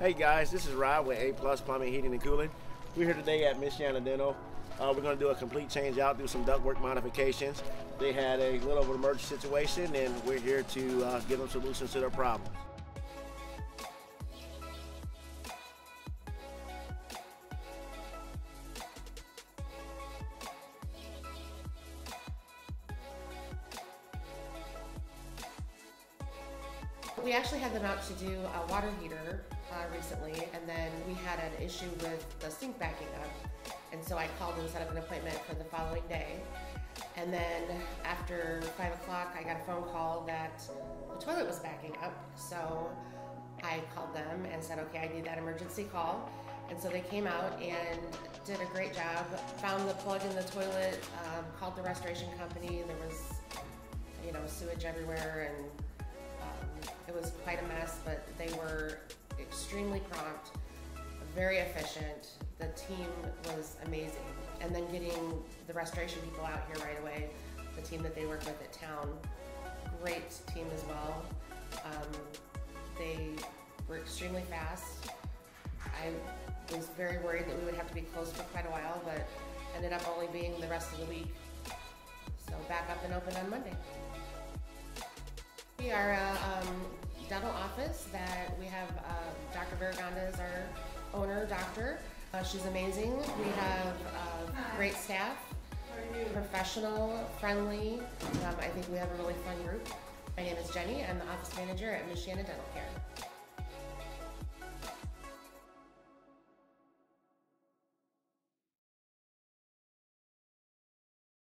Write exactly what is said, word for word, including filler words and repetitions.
Hey guys, this is Rod with A Plus Plumbing, Heating, and Cooling. We're here today at Michiana Dental. Uh, we're going to do a complete change out, do some ductwork modifications. They had a little of an emergency situation, and we're here to uh, give them solutions to their problems. We actually had them out to do a water heater uh, recently, and then we had an issue with the sink backing up, and so I called and set up an appointment for the following day. And then after five o'clock I got a phone call that the toilet was backing up, so I called them and said, okay, I need that emergency call. And so they came out and did a great job, found the plug in the toilet, um, called the restoration company. There was, you know, sewage everywhere, and it was quite a mess, but they were extremely prompt, very efficient. The team was amazing. And then getting the restoration people out here right away, the team that they work with at town, great team as well. Um, they were extremely fast. I was very worried that we would have to be closed for quite a while, but ended up only being the rest of the week. So back up and open on Monday. We are a um, dental office that we have uh, Doctor Barraganda is our owner, doctor. Uh, she's amazing. We have uh, great staff, professional, friendly. Um, I think we have a really fun group. My name is Jenny. I'm the office manager at Michiana Dental Care.